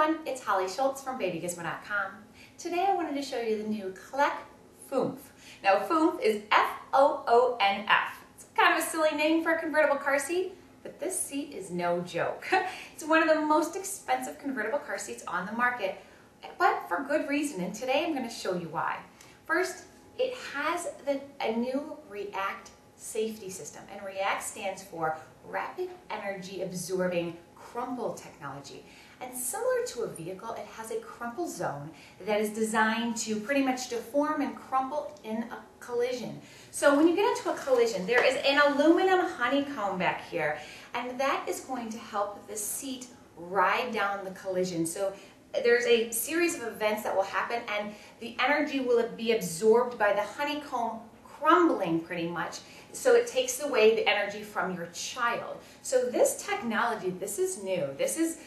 everyone, it's Holly Schultz from BabyGizmo.com. Today I wanted to show you the new Clek Foonf. Now Foonf is F-O-O-N-F. It's kind of a silly name for a convertible car seat, but this seat is no joke. It's one of the most expensive convertible car seats on the market, but for good reason, and today I'm going to show you why. First, it has a new REACT safety system, and REACT stands for Rapid Energy Absorbing Crumple Technology. And similar to a vehicle, it has a crumple zone that is designed to pretty much deform and crumple in a collision. So when you get into a collision, there is an aluminum honeycomb back here, and that is going to help the seat ride down the collision. So there's a series of events that will happen, and the energy will be absorbed by the honeycomb crumbling pretty much, so it takes away the energy from your child. So this technology, this is new. This is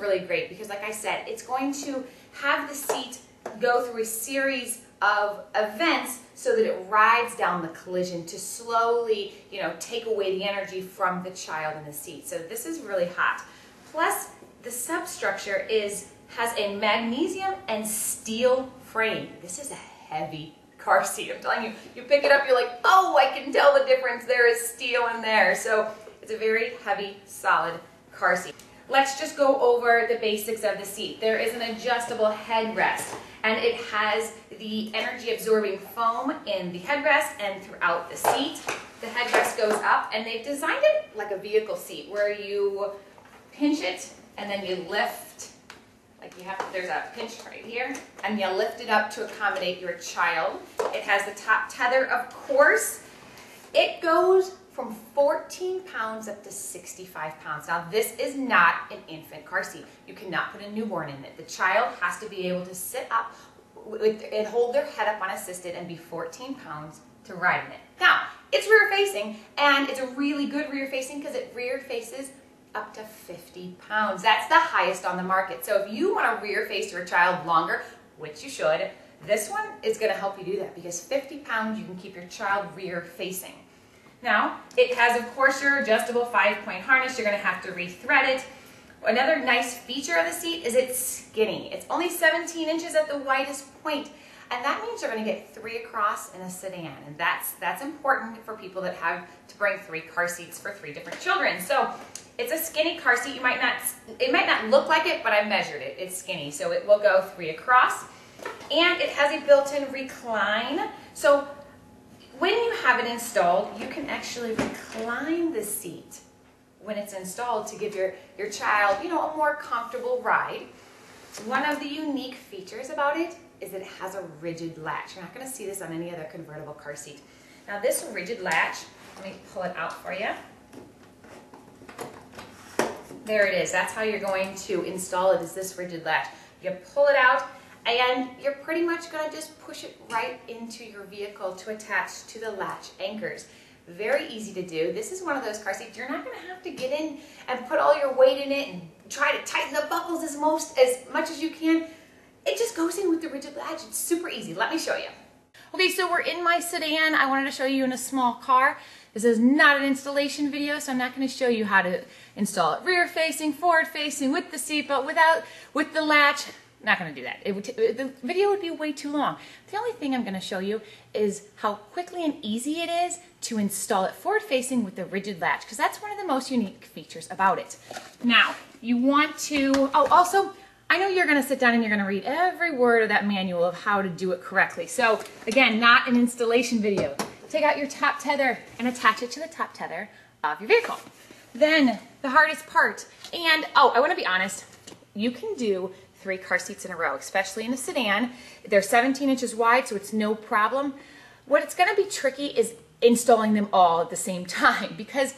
really great because, like I said, it's going to have the seat go through a series of events so that it rides down the collision to slowly, take away the energy from the child in the seat. So this is really hot. Plus, the substructure has a magnesium and steel frame. This is a heavy car seat. I'm telling you, you pick it up, you're like, oh, I can tell the difference. There is steel in there. So it's a very heavy, solid car seat. Let's just go over the basics of the seat. There is an adjustable headrest, and it has the energy absorbing foam in the headrest and throughout the seat. The headrest goes up, and they've designed it like a vehicle seat where you pinch it and then you lift. There's a pinch right here, and you lift it up to accommodate your child. It has the top tether, of course. It goes from 14 pounds up to 65 pounds. Now, this is not an infant car seat. You cannot put a newborn in it. The child has to be able to sit up and hold their head up unassisted and be 14 pounds to ride in it. Now, it's rear-facing, and it's a really good rear-facing because it rear-faces up to 50 pounds. That's the highest on the market. So if you want to rear face your child longer, which you should, this one is going to help you do that because 50 pounds, you can keep your child rear facing. Now, it has, of course, your adjustable 5-point harness. You're going to have to re-thread it. Another nice feature of the seat is it's skinny. It's only 17 inches at the widest point. And that means you're going to get 3 across in a sedan. And that's important for people that have to bring 3 car seats for 3 different children. So it's a skinny car seat. It might not look like it, but I measured it. It's skinny, so it will go 3 across. And it has a built-in recline. So when you have it installed, you can actually recline the seat when it's installed to give your child, a more comfortable ride. One of the unique features about it is that it has a rigid latch. You're not going to see this on any other convertible car seat. Now this rigid latch, let me pull it out for you. There it is. That's how you're going to install it, is this rigid latch. You pull it out, and you're pretty much going to just push it right into your vehicle to attach to the latch anchors. Very easy to do. This is one of those car seats you're not going to have to get in and put all your weight in it and try to tighten the buckles as much as you can. It just goes in with the rigid latch. It's super easy. Let me show you. Okay, so we're in my sedan. I wanted to show you in a small car. This is not an installation video, so I'm not going to show you how to install it rear-facing, forward-facing, with the seatbelt, with the latch. I'm not going to do that. The video would be way too long. The only thing I'm going to show you is how quickly and easy it is to install it forward-facing with the rigid latch, because that's one of the most unique features about it. Now, you want to... Oh, also, I know you're going to sit down and you're going to read every word of that manual of how to do it correctly. So again, not an installation video. Take out your top tether and attach it to the top tether of your vehicle. Then the hardest part, and oh, I want to be honest, you can do 3 car seats in a row, especially in a sedan. They're 17 inches wide, so it's no problem. What it's going to be tricky is installing them all at the same time, because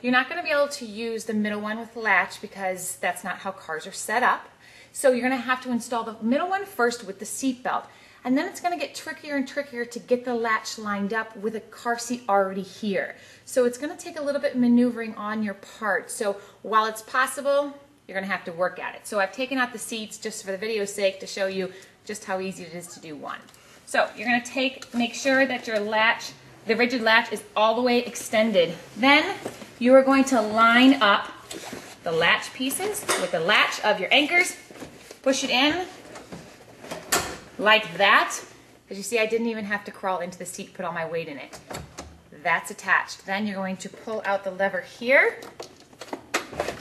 you're not going to be able to use the middle one with the latch because that's not how cars are set up. So you're going to have to install the middle one first with the seat belt. And then it's going to get trickier and trickier to get the latch lined up with a car seat already here. So it's going to take a little bit of maneuvering on your part. So while it's possible, you're going to have to work at it. So I've taken out the seats just for the video's sake to show you just how easy it is to do one. So you're going to make sure that your latch, the rigid latch, is all the way extended. Then you are going to line up the latch pieces with the latch of your anchors. Push it in like that. As you see, I didn't even have to crawl into the seat, put all my weight in it. That's attached. Then you're going to pull out the lever here,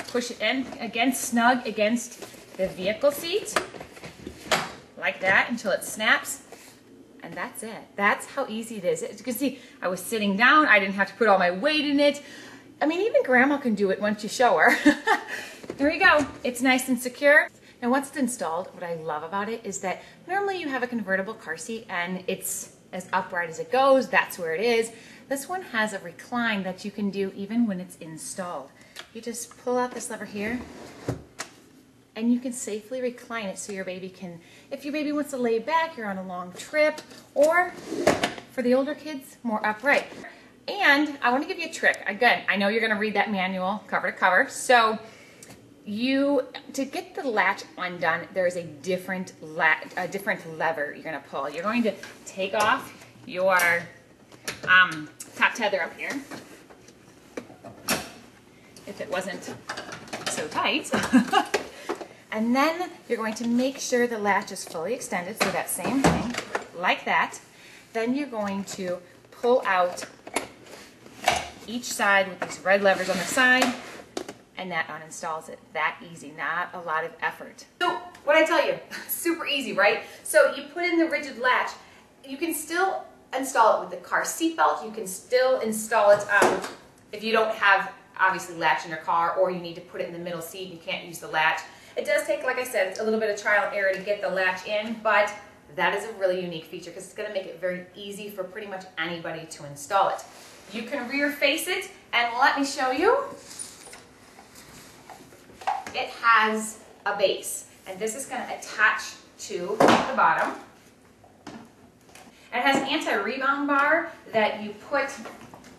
push it in again, snug against the vehicle seat, like that until it snaps, and that's it. That's how easy it is. As you can see, I was sitting down. I didn't have to put all my weight in it. I mean, even grandma can do it once you show her. There you go. It's nice and secure. Now, once it's installed, what I love about it is that normally you have a convertible car seat and it's as upright as it goes. That's where it is. This one has a recline that you can do even when it's installed. You just pull out this lever here and you can safely recline it so your baby can, if your baby wants to lay back, you're on a long trip, or for the older kids, more upright. And I want to give you a trick. Again, I know you're going to read that manual cover to cover. So to get the latch undone, there's a different lever you're going to pull. You're going to take off your top tether up here, if it wasn't so tight. And then you're going to make sure the latch is fully extended, so that same thing, like that. Then you're going to pull out each side with these red levers on the side, and that uninstalls it. That easy, not a lot of effort. So what I tell you, super easy, right? So you put in the rigid latch, you can still install it with the car seatbelt, you can still install it if you don't have, obviously, latch in your car, or you need to put it in the middle seat, you can't use the latch. It does take, like I said, it's a little bit of trial and error to get the latch in, but that is a really unique feature because it's going to make it very easy for pretty much anybody to install it. You can rear face it, and let me show you. It has a base, and this is going to attach to the bottom. And it has an anti-rebound bar that you put,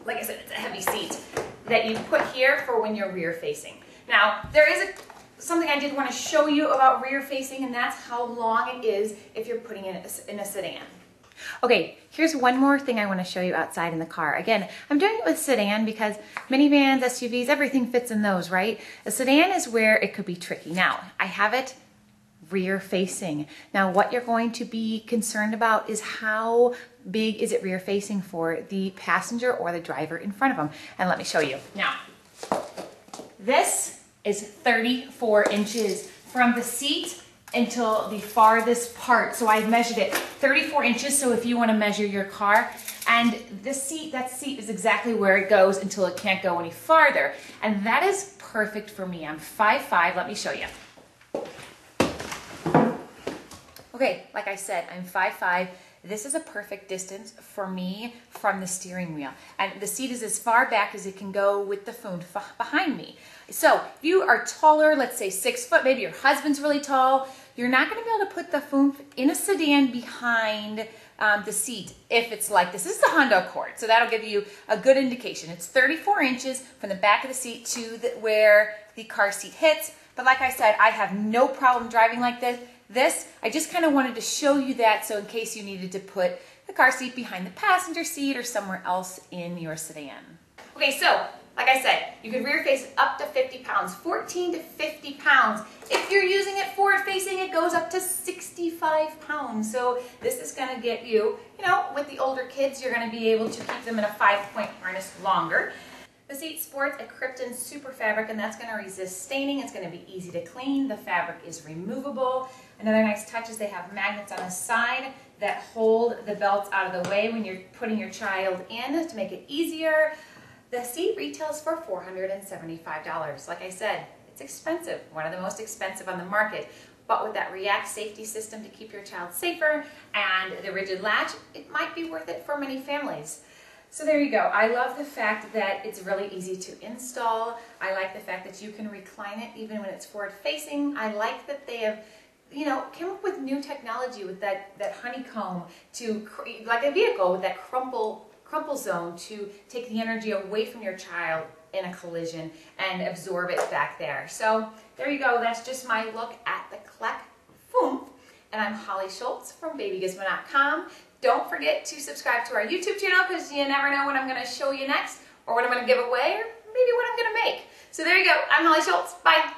like I said, it's a heavy seat, that you put here for when you're rear facing. Now, there is something I did want to show you about rear facing, and that's how long it is if you're putting it in a sedan. Okay, here's one more thing I want to show you outside in the car. Again, I'm doing it with sedan because minivans, SUVs, everything fits in those, right? A sedan is where it could be tricky. Now, I have it rear facing. Now, what you're going to be concerned about is how big is it rear facing for the passenger or the driver in front of them. And let me show you. Now, this is 34 inches from the seat until the farthest part. So I've measured it 34 inches. So if you want to measure your car, and this seat, that seat is exactly where it goes until it can't go any farther. And that is perfect for me. I'm 5'5". Let me show you. Okay, like I said, I'm 5'5". This is a perfect distance for me from the steering wheel. And the seat is as far back as it can go with the Foonf behind me. So if you are taller, let's say 6 foot, maybe your husband's really tall, you're not going to be able to put the Foonf in a sedan behind the seat if it's like this. This is the Honda Accord, so that'll give you a good indication. It's 34 inches from the back of the seat to where the car seat hits. But like I said, I have no problem driving like this. I just kind of wanted to show you that, so in case you needed to put the car seat behind the passenger seat or somewhere else in your sedan. Okay, so like I said, you can rear face it up to 50 pounds, 14 to 50 pounds. If you're using it forward facing, it goes up to 65 pounds. So this is going to get you, you know, with the older kids, you're going to be able to keep them in a 5-point harness longer. The seat sports a Krypton super fabric, and that's going to resist staining. It's going to be easy to clean. The fabric is removable. Another nice touch is they have magnets on the side that hold the belts out of the way when you're putting your child in to make it easier. The seat retails for $475. Like I said, it's expensive, one of the most expensive on the market. But with that REACT safety system to keep your child safer and the rigid latch, it might be worth it for many families. So there you go. I love the fact that it's really easy to install. I like the fact that you can recline it even when it's forward facing. I like that they have, you know, came up with new technology with that honeycomb to create, like a vehicle with that crumple zone to take the energy away from your child in a collision and absorb it back there. So there you go. That's just my look at the Clek Foonf. And I'm Holly Schultz from BabyGizmo.com. Don't forget to subscribe to our YouTube channel because you never know when I'm going to show you next or what I'm going to give away or maybe what I'm going to make. So there you go. I'm Holly Schultz. Bye.